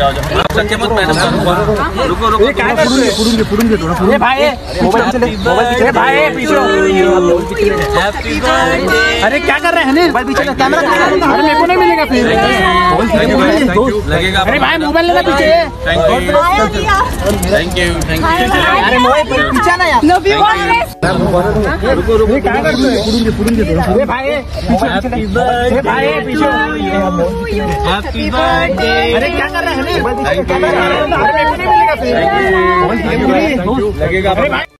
अरे क्या कर रहे हैं? कैमरा मेरे को नहीं मिलेगा फिर लगेगा। अरे भाई मोबाइल लेना पीछे। थैंक यू पीछा ना यार। अरे क्या कर रहे हैं? लगेगा।